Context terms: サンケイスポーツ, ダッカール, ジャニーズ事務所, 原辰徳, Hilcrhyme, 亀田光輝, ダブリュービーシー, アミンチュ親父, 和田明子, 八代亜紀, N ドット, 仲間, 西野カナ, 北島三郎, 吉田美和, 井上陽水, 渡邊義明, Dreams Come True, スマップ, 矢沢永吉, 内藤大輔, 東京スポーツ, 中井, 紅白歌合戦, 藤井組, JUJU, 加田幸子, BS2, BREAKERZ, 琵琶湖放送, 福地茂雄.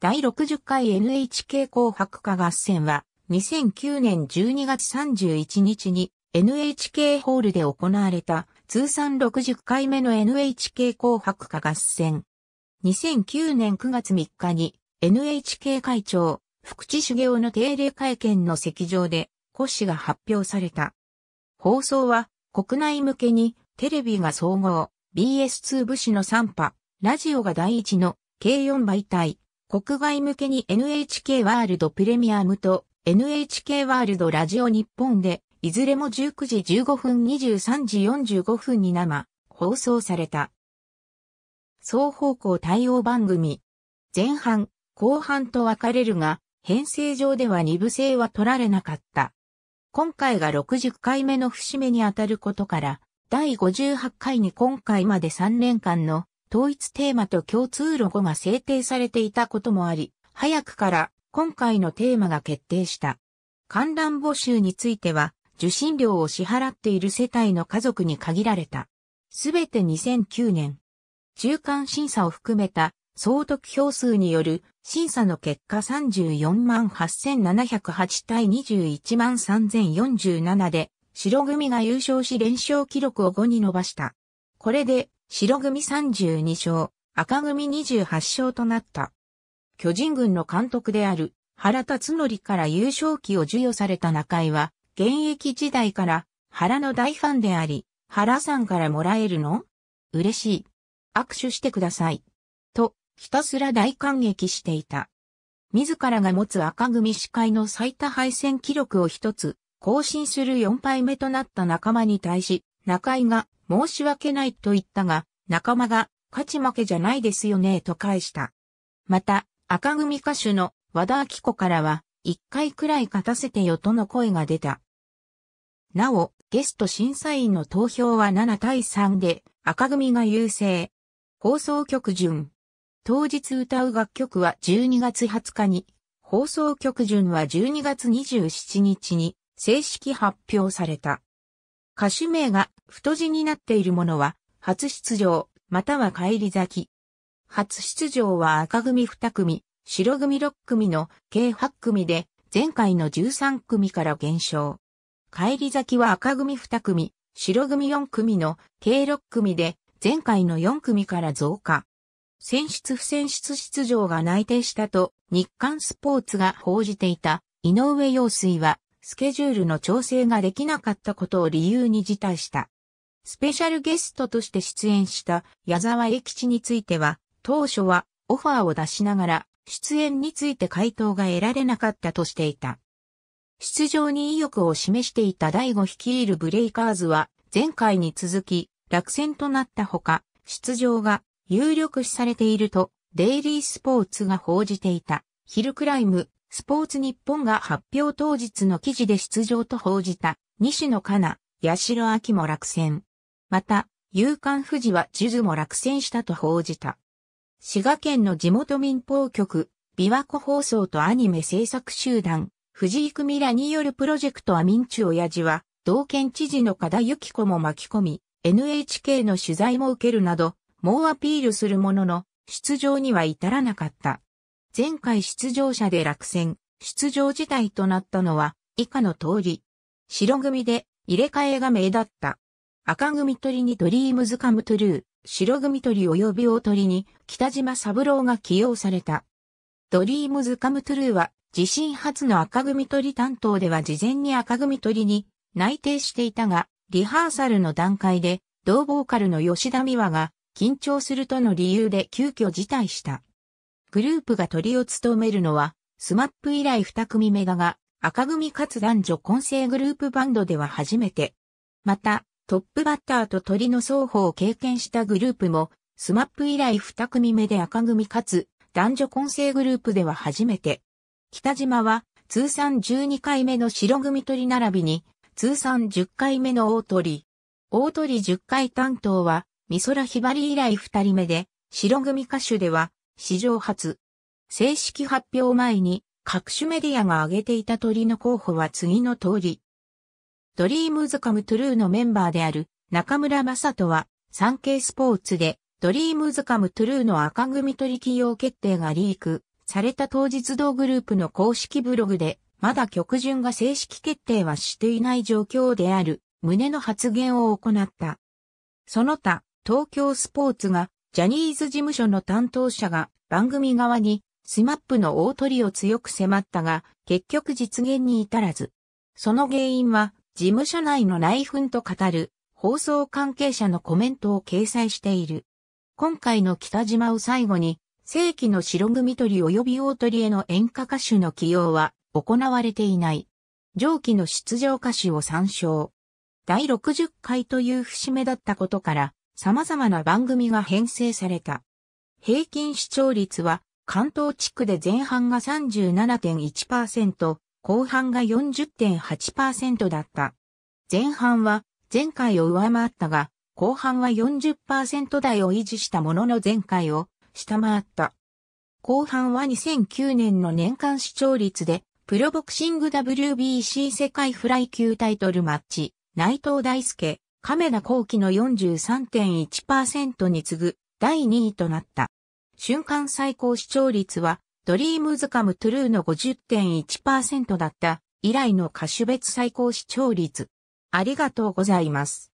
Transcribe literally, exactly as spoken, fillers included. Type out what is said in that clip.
だいろくじゅっかい エヌエイチケー 紅白歌合戦はにせんきゅうねんじゅうにがつさんじゅういちにちに エヌエイチケー ホールで行われた通算ろくじゅっかいめの エヌエイチケー 紅白歌合戦。にせんきゅうねんくがつみっかに エヌエイチケー 会長福地茂雄の定例会見の席上で骨子が発表された。放送は国内向けにテレビが総合、ビーエスツー 部紙のさん波、ラジオがだいいちの計よん媒体。国外向けに エヌエイチケー ワールドプレミアムと エヌエイチケー ワールドラジオ日本で、いずれもじゅうくじじゅうごふん、にじゅうさんじよんじゅうごふんに生放送された。双方向対応番組。前半、後半と分かれるが、編成上ではに部制は取られなかった。今回がろくじゅっかいめの節目にあたることから、だいごじゅうはちかいに今回までさんねんかんの統一テーマと共通ロゴが制定されていたこともあり、早くから今回のテーマが決定した。観覧募集については、受信料を支払っている世帯の家族に限られた。すべてにせんきゅうねん。中間審査を含めた総得票数による審査の結果さんじゅうよんまんはっせんななひゃくはち対にじゅういちまんさんぜんよんじゅうななで、白組が優勝し連勝記録をごに伸ばした。これで、白組さんじゅうにしょう、赤組にじゅうはっしょうとなった。巨人軍の監督である原辰徳から優勝旗を授与された中井は、現役時代から原の大ファンであり、原さんからもらえるの？嬉しい。握手してください。と、ひたすら大感激していた。自らが持つ赤組司会の最多敗戦記録を一つ、更新するよんはいめとなった仲間に対し、中井が、申し訳ないと言ったが、仲間が勝ち負けじゃないですよねと返した。また、赤組歌手の和田明子からは、一回くらい勝たせてよとの声が出た。なお、ゲスト審査員の投票はななたいさんで、赤組が優勢。放送局順。当日歌う楽曲はじゅうにがつはつかに、放送局順はじゅうにがつにじゅうしちにちに正式発表された。歌手名が太字になっているものは、初出場、または返り咲き。初出場は赤組にくみ、白組ろっくみの計はちくみで、前回のじゅうさんくみから減少。返り咲きは赤組にくみ、白組よんくみの計ろっくみで、前回のよんくみから増加。選出不選出出場が内定したと、日刊スポーツが報じていた、井上陽水は、スケジュールの調整ができなかったことを理由に辞退した。スペシャルゲストとして出演した矢沢永吉については、当初はオファーを出しながら、出演について回答が得られなかったとしていた。出場に意欲を示していたダイゴ率いるブレイカーズは、前回に続き落選となったほか、出場が有力視されていると、デイリースポーツが報じていた、Hilcrhyme。スポーツ日本が発表当日の記事で出場と報じた、西野カナ、八代亜紀も落選。また、夕刊フジはジュジュも落選したと報じた。滋賀県の地元民放局、琵琶湖放送とアニメ制作集団、藤井組らによるプロジェクトアミンチュ親父は、同県知事の加田幸子も巻き込み、エヌエイチケー の取材も受けるなど、猛アピールするものの、出場には至らなかった。前回出場者で落選、出場辞退となったのは以下の通り。白組で入れ替えが目立った。赤組鳥にDreams Come True、白組鳥及び大鳥に北島三郎が起用された。Dreams Come Trueは自身初の赤組鳥担当では事前に赤組鳥に内定していたが、リハーサルの段階で同ボーカルの吉田美和が緊張するとの理由で急遽辞退した。グループがトリを務めるのは、スマップ以来にくみめだが、赤組かつ男女混成グループバンドでは初めて。また、トップバッターとトリの双方を経験したグループも、スマップ以来にくみめで赤組かつ男女混成グループでは初めて。北島は、通算じゅうにかいめの白組トリ並びに、通算じゅっかいめの大トリ。大トリじゅっかい担当は、美空ひばり以来ふたりめで、白組歌手では、史上初。正式発表前に各種メディアが挙げていた鳥の候補は次の通り。Dreams Come True のメンバーである中村正人はサンケイスポーツで Dreams Come True の赤組鳥起用決定がリークされた当日同グループの公式ブログで、まだ曲順が正式決定はしていない状況である、旨の発言を行った。その他、東京スポーツが、ジャニーズ事務所の担当者が番組側に、スマップの大トリを強く迫ったが、結局実現に至らず。その原因は、事務所内の内紛と語る、放送関係者のコメントを掲載している。今回の北島を最後に、正規の白組鳥及び大鳥への演歌歌手の起用は行われていない。上記の出場歌手を参照。だいろくじゅっかいという節目だったことから、様々な番組が編成された。平均視聴率は、関東地区で前半が さんじゅうななてんいちパーセント、後半が よんじゅってんはちパーセント だった。前半は前回を上回ったが、後半は よんじゅっパーセント 台を維持したものの前回を下回った。後半はにせんきゅうねんの年間視聴率で、プロボクシング ダブリュービーシー 世界フライ級タイトルマッチ、内藤大輔、亀田光輝の よんじゅうさんてんいちパーセント に次ぐだいにいとなった。瞬間最高視聴率は、Dreams Come True の ごじゅってんいちパーセント だった以来の歌手別最高視聴率。ありがとうございます。